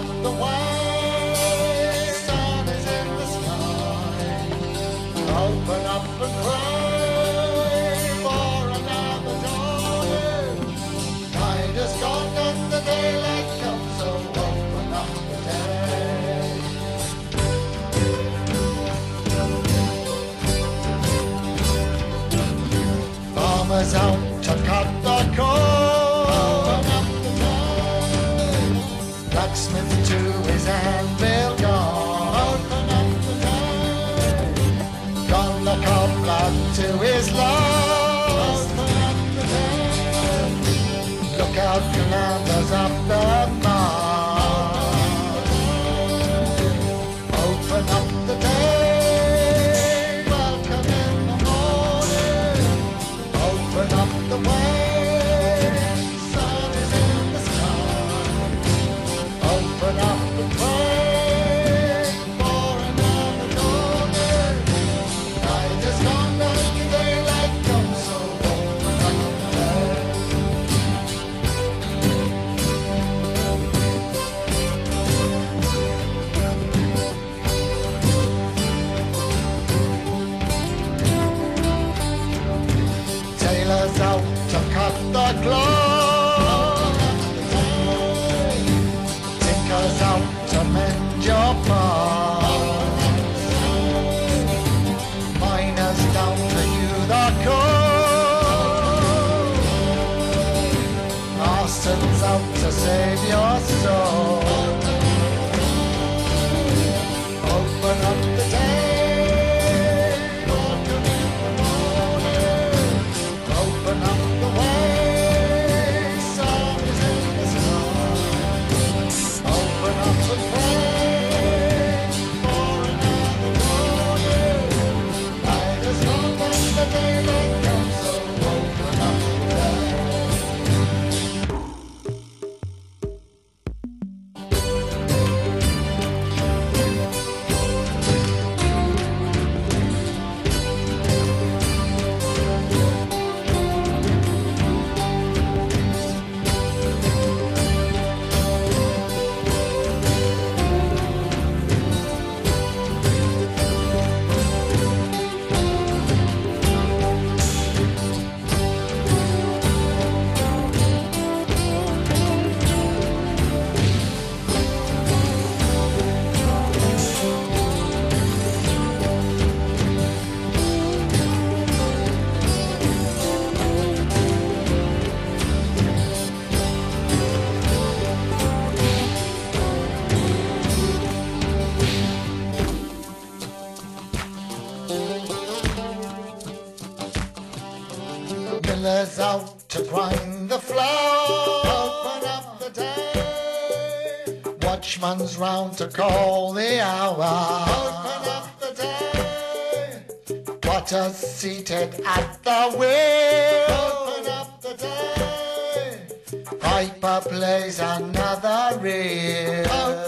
on the way, sun is in the sky. Open up and pray for another dawn. Night is gone and the daylight comes, so open up the day. Farmers out to cut the corn, open up the day. Blacksmith to his anvil gone, open up the day. Gone the cobbler to his loss, open up the day. Look out, commanders of the mine, open up the day. Out to cut the cloth, tinkers out to mend your path, miners down to you the coal, arsons out to save your soul. Open up the day. Millers out to grind the flour, open up the day. Watchman's round to call the hour, open up the day. Potters seated at the wheel, open up the day. Piper plays another reel.